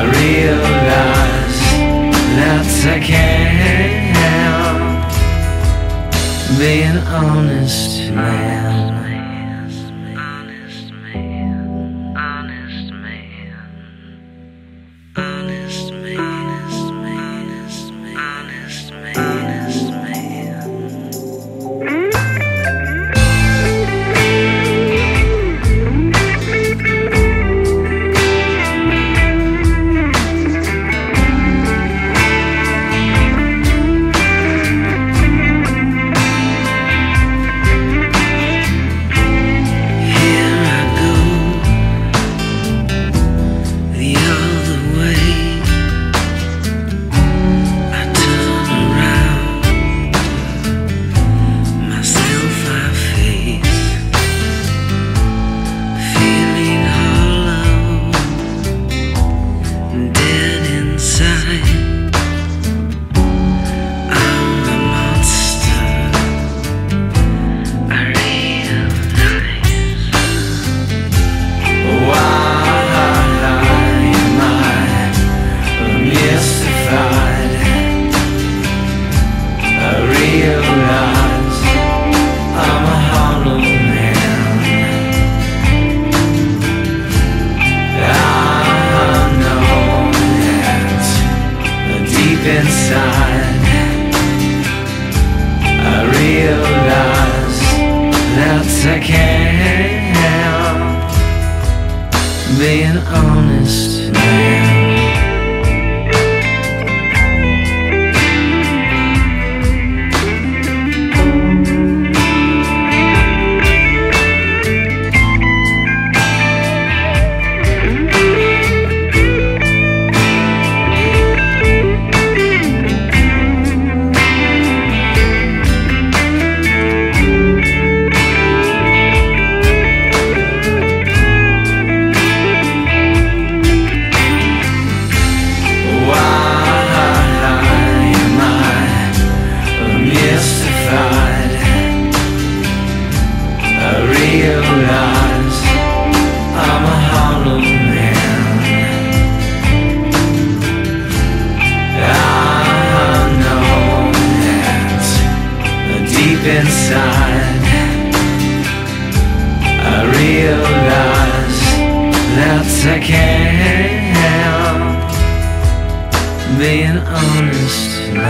I realized that I can't help being an honest man. Inside, I realize that I can't help being an honest man. Inside, I realize that I can't help being honest.